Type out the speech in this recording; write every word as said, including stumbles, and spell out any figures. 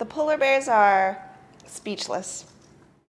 The polar bears are speechless.